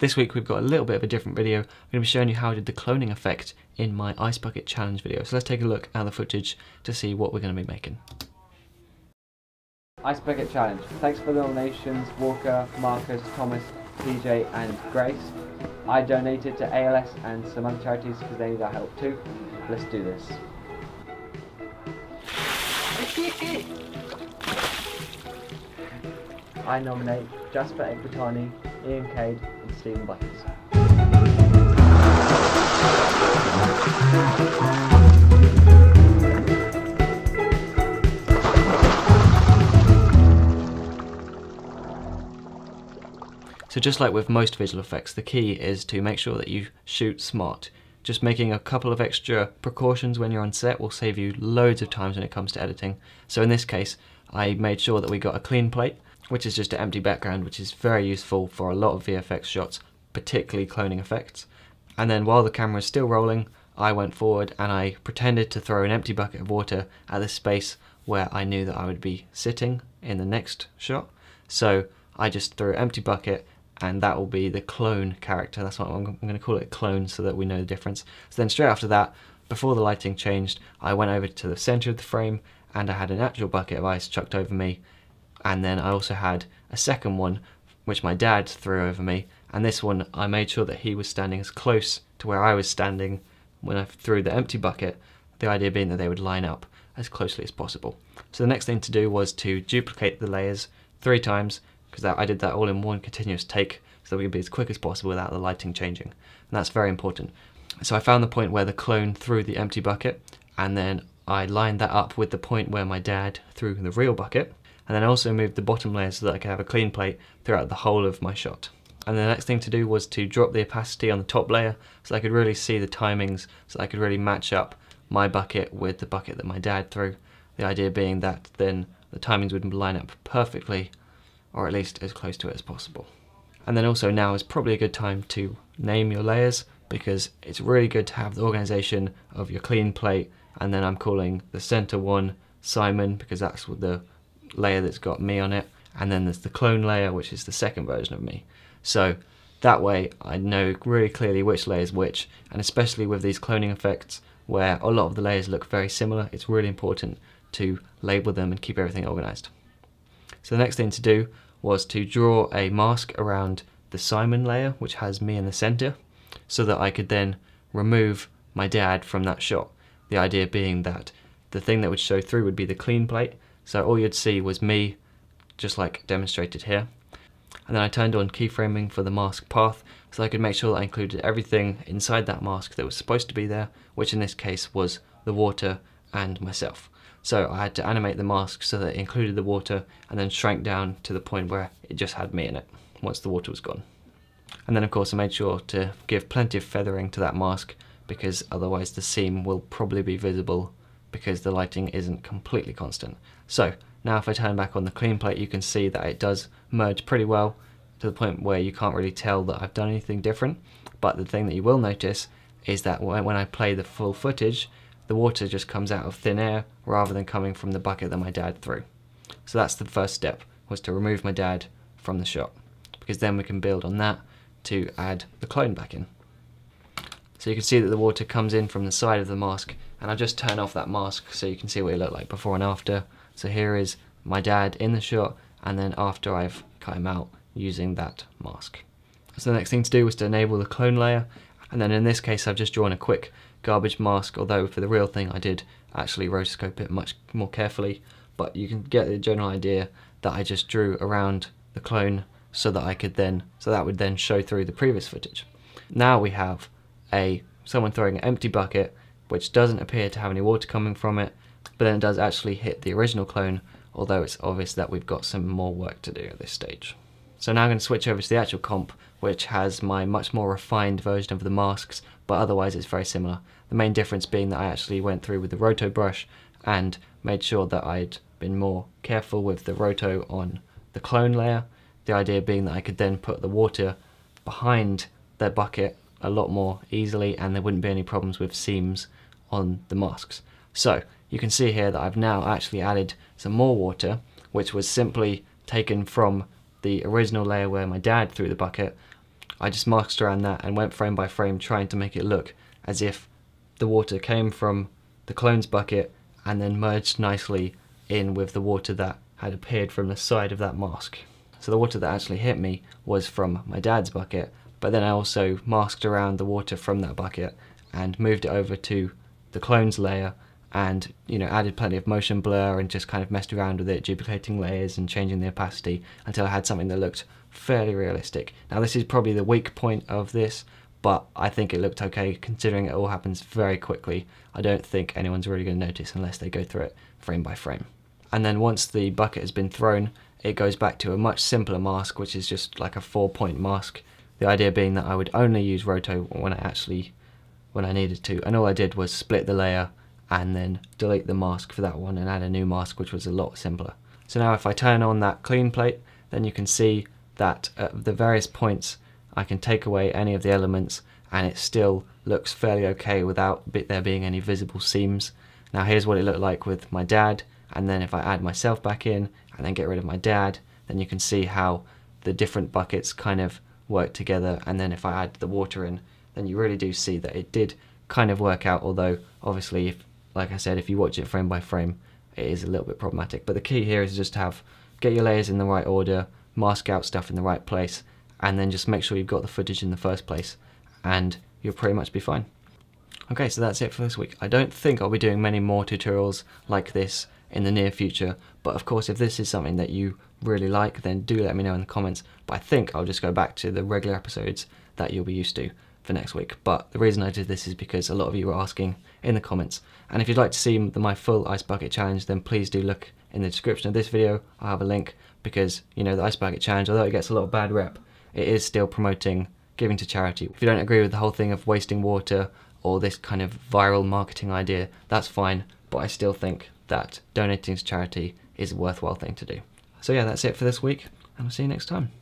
This week we've got a little bit of a different video. I'm going to be showing you how I did the cloning effect in my Ice Bucket Challenge video. So let's take a look at the footage to see what we're going to be making. Ice Bucket Challenge. Thanks for the donations, Walker, Marcus, Thomas, PJ and Grace. I donated to ALS and some other charities because they need our help too. Let's do this. I nominate Jasper Egbertani, Ian Cade and Stephen Buttons. So just like with most visual effects, the key is to make sure that you shoot smart. Just making a couple of extra precautions when you're on set will save you loads of times when it comes to editing. So in this case, I made sure that we got a clean plate, which is just an empty background, which is very useful for a lot of VFX shots, particularly cloning effects. And then while the camera is still rolling, I went forward and I pretended to throw an empty bucket of water at the space where I knew that I would be sitting in the next shot. So I just threw an empty bucket and that will be the clone character. That's what I'm going to call it, clone, so that we know the difference. So then straight after that, before the lighting changed, I went over to the center of the frame and I had an actual bucket of ice chucked over me. And then I also had a second one, which my dad threw over me. And this one, I made sure that he was standing as close to where I was standing when I threw the empty bucket, the idea being that they would line up as closely as possible. So the next thing to do was to duplicate the layers 3 times, because I did that all in one continuous take, so that we could be as quick as possible without the lighting changing. And that's very important. So I found the point where the clone threw the empty bucket, and then I lined that up with the point where my dad threw the real bucket. And then I also moved the bottom layer so that I could have a clean plate throughout the whole of my shot. And the next thing to do was to drop the opacity on the top layer so I could really see the timings, so I could really match up my bucket with the bucket that my dad threw. The idea being that then the timings would line up perfectly, or at least as close to it as possible. And then also now is probably a good time to name your layers, because it's really good to have the organization of your clean plate. And then I'm calling the center one Simon, because that's what the layer that's got me on it, and then there's the clone layer, which is the second version of me. So that way I know really clearly which layer is which, and especially with these cloning effects where a lot of the layers look very similar, it's really important to label them and keep everything organized. So the next thing to do was to draw a mask around the Simon layer, which has me in the center, so that I could then remove my dad from that shot. The idea being that the thing that would show through would be the clean plate, so all you'd see was me, just like demonstrated here. And then I turned on keyframing for the mask path so I could make sure that I included everything inside that mask that was supposed to be there, which in this case was the water and myself. So I had to animate the mask so that it included the water and then shrank down to the point where it just had me in it once the water was gone. And then of course I made sure to give plenty of feathering to that mask, because otherwise the seam will probably be visible because the lighting isn't completely constant. So now if I turn back on the clean plate, you can see that it does merge pretty well to the point where you can't really tell that I've done anything different. But the thing that you will notice is that when I play the full footage, the water just comes out of thin air rather than coming from the bucket that my dad threw. So that's the first step, was to remove my dad from the shot, because then we can build on that to add the clone back in. So you can see that the water comes in from the side of the mask, and I'll just turn off that mask so you can see what he looked like before and after. So here is my dad in the shot, and then after I've cut him out using that mask. So the next thing to do was to enable the clone layer, and then in this case I've just drawn a quick garbage mask, although for the real thing I did actually rotoscope it much more carefully, but you can get the general idea that I just drew around the clone so that I could then, so that would then show through the previous footage. Now we have someone throwing an empty bucket, which doesn't appear to have any water coming from it, but then it does actually hit the original clone, although it's obvious that we've got some more work to do at this stage. So now I'm going to switch over to the actual comp, which has my much more refined version of the masks, but otherwise it's very similar. The main difference being that I actually went through with the roto brush and made sure that I'd been more careful with the roto on the clone layer, the idea being that I could then put the water behind their bucket a lot more easily, and there wouldn't be any problems with seams on the masks. So you can see here that I've now actually added some more water, which was simply taken from the original layer where my dad threw the bucket. I just masked around that and went frame by frame trying to make it look as if the water came from the clone's bucket and then merged nicely in with the water that had appeared from the side of that mask. So the water that actually hit me was from my dad's bucket, but then I also masked around the water from that bucket and moved it over to the clone's layer and, you know, added plenty of motion blur and just kind of messed around with it, duplicating layers and changing the opacity until I had something that looked fairly realistic. Now this is probably the weak point of this, but I think it looked okay considering it all happens very quickly. I don't think anyone's really going to notice unless they go through it frame by frame. And then once the bucket has been thrown, it goes back to a much simpler mask, which is just like a 4-point mask. The idea being that I would only use Roto when I needed to, and all I did was split the layer and then delete the mask for that one and add a new mask, which was a lot simpler. So now if I turn on that clean plate, then you can see that at the various points I can take away any of the elements and it still looks fairly okay without there being any visible seams. Now here's what it looked like with my dad, and then if I add myself back in and then get rid of my dad, then you can see how the different buckets kind of work together, and then if I add the water in, then you really do see that it did kind of work out, although obviously, if, like I said, if you watch it frame by frame, it is a little bit problematic. But the key here is just to get your layers in the right order, mask out stuff in the right place, and then just make sure you've got the footage in the first place, and you'll pretty much be fine. Okay, so that's it for this week. I don't think I'll be doing many more tutorials like this in the near future, but of course if this is something that you really like, then do let me know in the comments. But I think I'll just go back to the regular episodes that you'll be used to for next week. But the reason I did this is because a lot of you were asking in the comments, and if you'd like to see my full Ice Bucket Challenge, then please do look in the description of this video. I'll have a link, because you know, the Ice Bucket Challenge, although it gets a lot of bad rep, it is still promoting giving to charity. If you don't agree with the whole thing of wasting water or this kind of viral marketing idea, that's fine, but I still think that donating to charity is a worthwhile thing to do. So yeah, that's it for this week, and I'll see you next time.